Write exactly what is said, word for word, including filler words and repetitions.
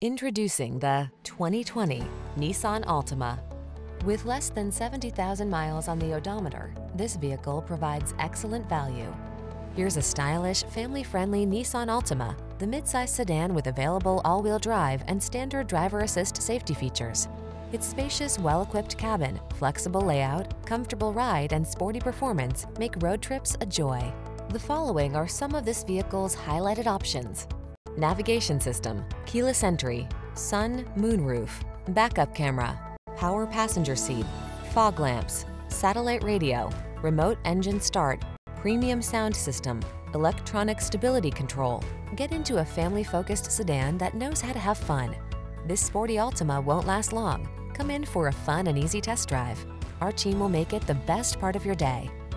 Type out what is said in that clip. Introducing the twenty twenty Nissan Altima. With less than seventy thousand miles on the odometer, this vehicle provides excellent value. Here's a stylish, family-friendly Nissan Altima, the midsize sedan with available all-wheel drive and standard driver assist safety features. Its spacious, well-equipped cabin, flexible layout, comfortable ride, and sporty performance make road trips a joy. The following are some of this vehicle's highlighted options: navigation system, keyless entry, sun, moonroof, backup camera, power passenger seat, fog lamps, satellite radio, remote engine start, premium sound system, electronic stability control. Get into a family-focused sedan that knows how to have fun. This sporty Altima won't last long. Come in for a fun and easy test drive. Our team will make it the best part of your day.